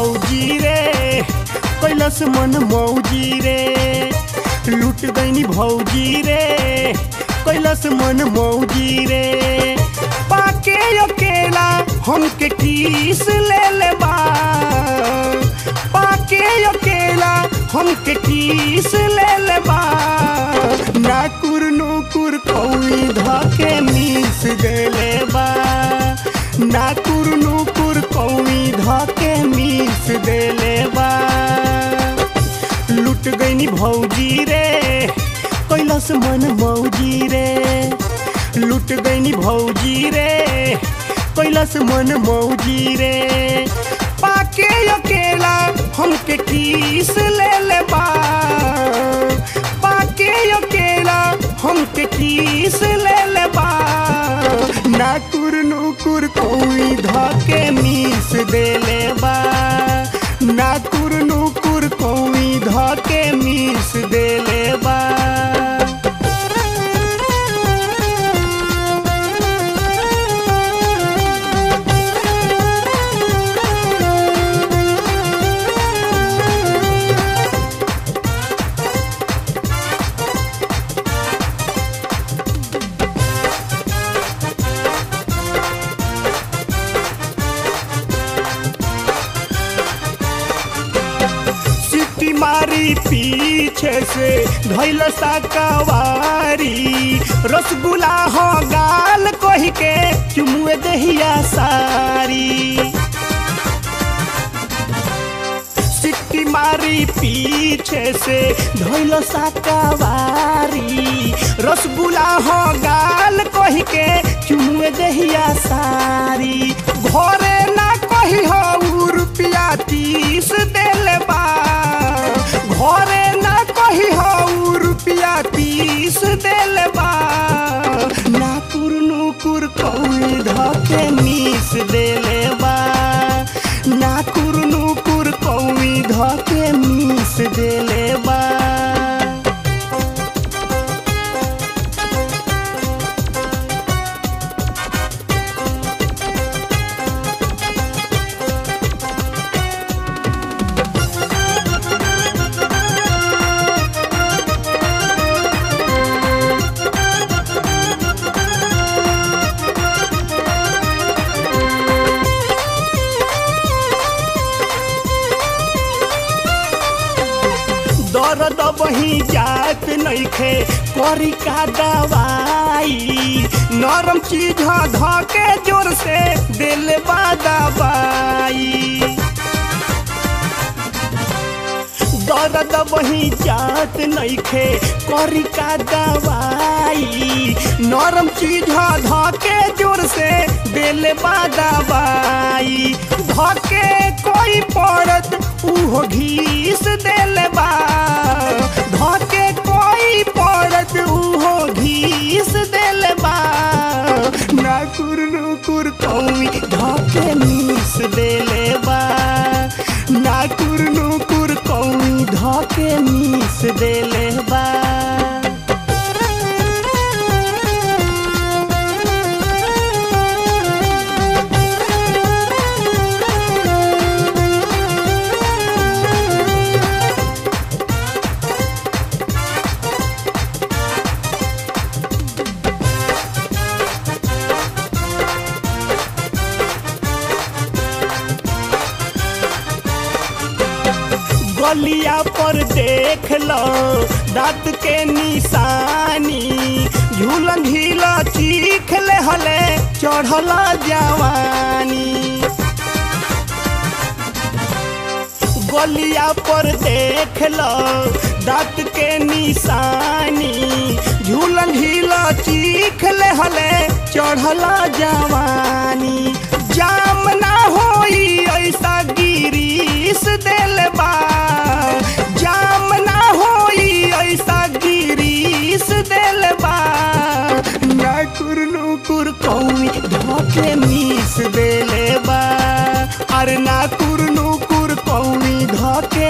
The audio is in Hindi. भौजी रे कैलाश मन मौजी रे लूट गईनी भौजी रे कैलाश मन मौजी रे पाके अकेला हमके टीस ले ले बा पाके अकेला हमके टीस ले ले बा नाकुर नुकुर कोई धके नीस देले बा नाकुर नुकुर कोई धके देलेबा लूट गईनी भौजी रे कैलाश मन मौजी रे लूट गईनी भौजी रे कैलाश मन मौजी रे पाके अकेला हमके टीस ले लेबा पाके अकेला हमके टीस ले लेबा नाकुर नुकुर कोई धके मीस देलेबा नाकुर नुकुर कोई धके मीस देलेबा मारी पीछे से धइल सवारी रसगुल्ला हो गाल कह के चुमुए दहिया सारी सिक्की मारी पीछे से धइल सवारी रसगुल्ला हो गाल कह के चुमुए दहिया सारी घरे ना कही हो रुपया 30 देले बा घरे ना कही हो रुपया 30 देलेबा नाकुर नुकुर कोई धके मीस देलेबा नाकुर नुकुर कोई धके मीस देलेबा दर्द बही जात नइखे करी का दवाई नरम चीज धके जोर से देलेबा दवाई दर्द बही जात नइखे करी का दवाई नरम चीज धके जोर से देलेबा दवाई धके कोई पड़त उहो घीस देलेबा धके कोई पड़त उहो घीस देलेबा नाकुर नुकुर कोई धके मीस देलेबा नाकुर नुकुर कोई धके मीस देलेबा गलिया पर देख लो दाँत के निशानी झूलन ढीला चीख ले हले चढ़ला जवानी गलिया पर देख लो दाँत के निशानी झूलन ढीला चीख ले हले चढ़ला जवानी जाम ना होई ऐसा गिरीस देलेबा से मिस बेले बा अरना कुरनू कुर पौनी धके।